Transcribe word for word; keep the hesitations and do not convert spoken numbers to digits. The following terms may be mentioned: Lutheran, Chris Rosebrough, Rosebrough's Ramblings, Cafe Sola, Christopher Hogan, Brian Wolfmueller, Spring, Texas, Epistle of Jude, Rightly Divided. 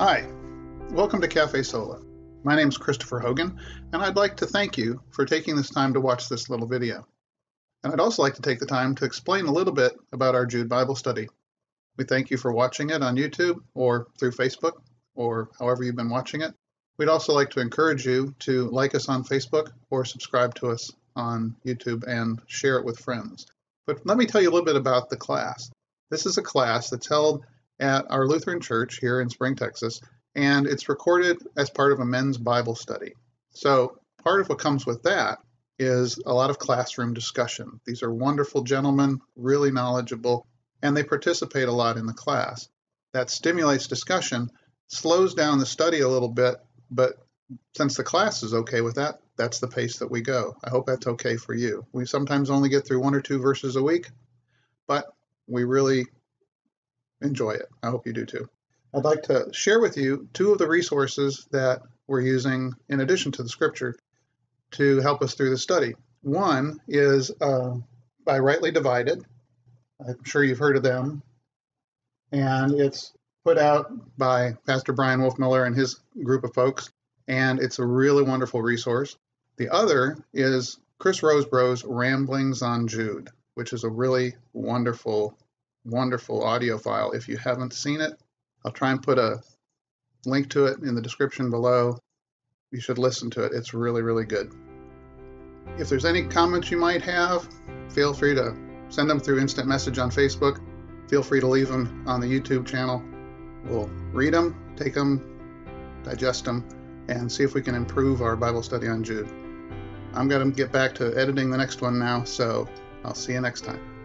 Hi, welcome to Cafe Sola. My name is Christopher Hogan, and I'd like to thank you for taking this time to watch this little video. And I'd also like to take the time to explain a little bit about our Jude Bible study. We thank you for watching it on YouTube or through Facebook or however you've been watching it. We'd also like to encourage you to like us on Facebook or subscribe to us on YouTube and share it with friends. But let me tell you a little bit about the class. This is a class that's held at our Lutheran church here in Spring, Texas, and it's recorded as part of a men's Bible study. So part of what comes with that is a lot of classroom discussion. These are wonderful gentlemen, really knowledgeable, and they participate a lot in the class. That stimulates discussion, slows down the study a little bit, but since the class is okay with that, that's the pace that we go. I hope that's okay for you. We sometimes only get through one or two verses a week, but we really enjoy it. I hope you do too. I'd like to share with you two of the resources that we're using in addition to the scripture to help us through the study. One is uh, by Rightly Divided. I'm sure you've heard of them. And it's put out by Pastor Brian Wolfmueller and his group of folks. And it's a really wonderful resource. The other is Chris Rosebrough's Ramblings on Jude, which is a really wonderful wonderful audio file. If you haven't seen it, I'll try and put a link to it in the description below. You should listen to it. It's really, really good. If there's any comments you might have, feel free to send them through instant message on Facebook. Feel free to leave them on the YouTube channel. We'll read them, take them, digest them, and see if we can improve our Bible study on Jude. I'm going to get back to editing the next one now, so I'll see you next time.